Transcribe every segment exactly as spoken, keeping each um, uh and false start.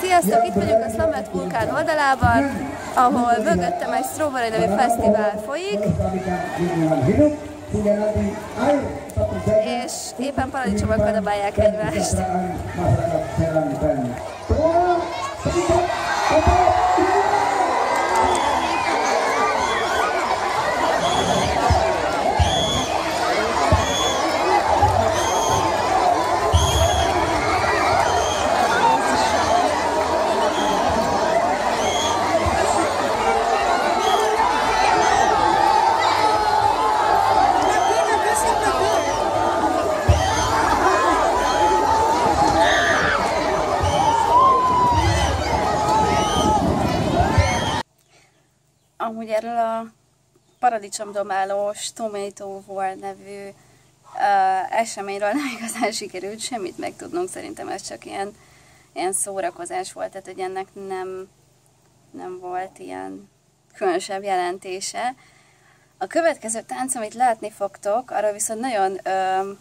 Sziasztok! Itt vagyunk a Slamet vulkán oldalában, ahol mögöttem egy Strawberry nevű fesztivál folyik, és éppen paradicsomokkal dobálják egymást. Amúgy erről a Paradicsomdobálós Tomato War nevű uh, eseményről nem igazán sikerült semmit megtudnunk, szerintem ez csak ilyen, ilyen szórakozás volt, tehát hogy ennek nem, nem volt ilyen különösebb jelentése. A következő tánc, amit látni fogtok, arról viszont nagyon uh,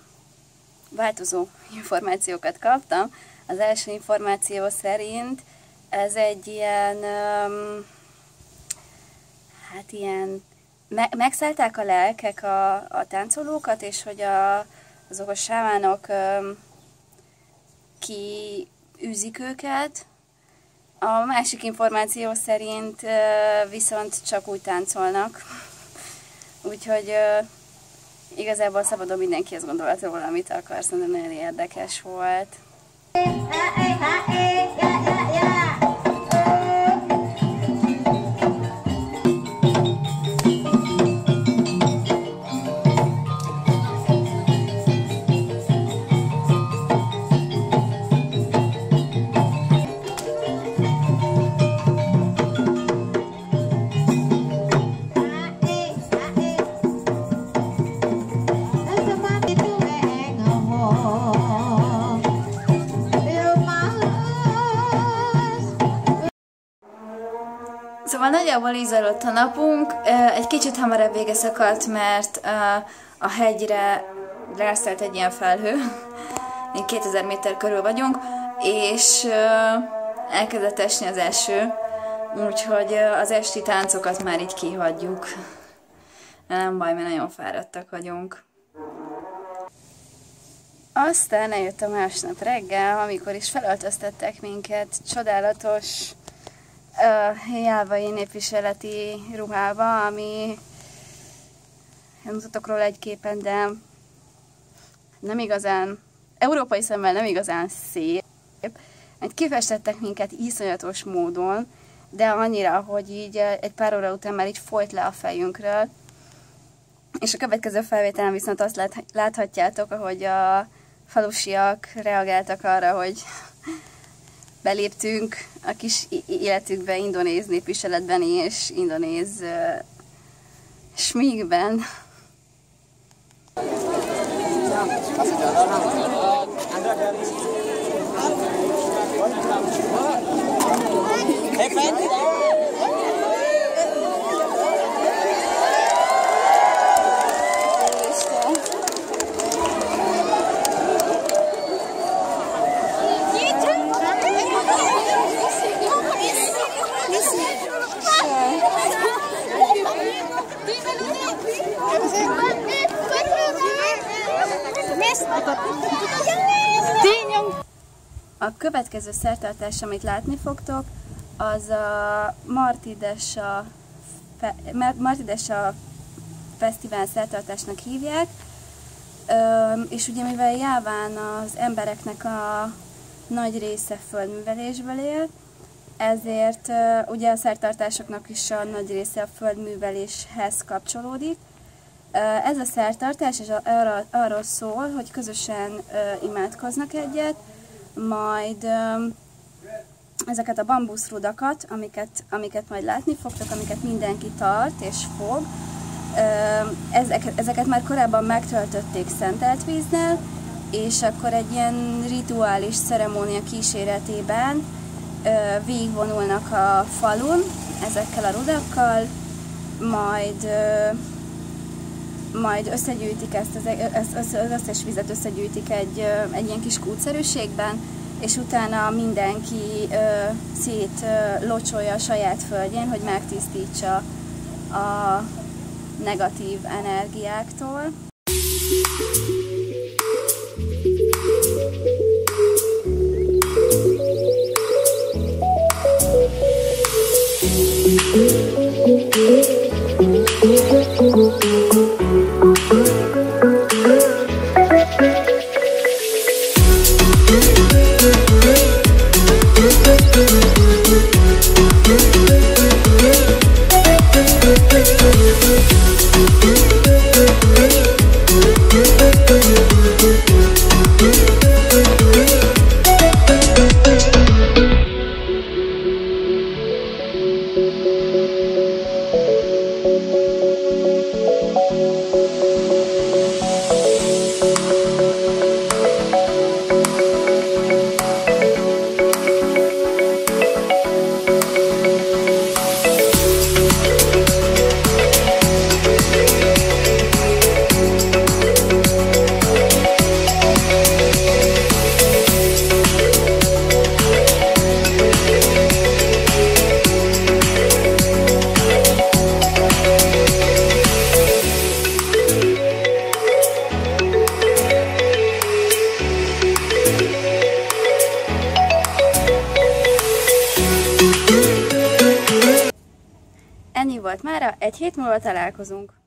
változó információkat kaptam. Az első információ szerint ez egy ilyen... Um, Hát ilyen, me megszállták a lelkek a, a táncolókat, és hogy a, azok a sámánok öm, kiűzik őket. A másik információ szerint ö, viszont csak úgy táncolnak. Úgyhogy ö, igazából szabadon mindenki azt gondolat róla, amit akarsz, de nagyon érdekes volt. Szóval nagyjából így zajlott a napunk, egy kicsit hamarabb vége szakadt, mert a hegyre rászállt egy ilyen felhő, kétezer méter körül vagyunk, és elkezdett esni az eső, úgyhogy az esti táncokat már így kihagyjuk. Nem baj, mert nagyon fáradtak vagyunk. Aztán eljött a másnap reggel, amikor is felöltöztettek minket csodálatos jávai népviseleti ruhába, ami nem mutatok róla egy képen, de nem igazán, európai szemmel nem igazán szép. Kifestettek minket iszonyatos módon, de annyira, hogy így egy pár óra után már így folyt le a fejünkről. És a következő felvételen viszont azt láthatjátok, ahogy a falusiak reagáltak arra, hogy beléptünk a kis életükbe, indonéz népviseletben és indonéz uh, smíkben. A következő szertartás, amit látni fogtok, az a Martidesa, fe, Martidesa fesztivál szertartásnak hívják, és ugye mivel Jáván az embereknek a nagy része földművelésből él, ezért ugye a szertartásoknak is a nagy része a földműveléshez kapcsolódik. Ez a szertartás és arra, arról szól, hogy közösen imádkoznak egyet, majd ezeket a bambuszrudakat, amiket, amiket majd látni fogtok, amiket mindenki tart és fog, ezeket, ezeket már korábban megtöltötték szentelt víznél, és akkor egy ilyen rituális ceremónia kíséretében végigvonulnak a falun ezekkel a rudakkal, majd majd összegyűjtik ezt, az, az összes vizet összegyűjtik egy, egy ilyen kis kútszerűségben, és utána mindenki szétlocsolja a saját földjén, hogy megtisztítsa a negatív energiáktól. Ennyi volt mára, egy hét múlva találkozunk!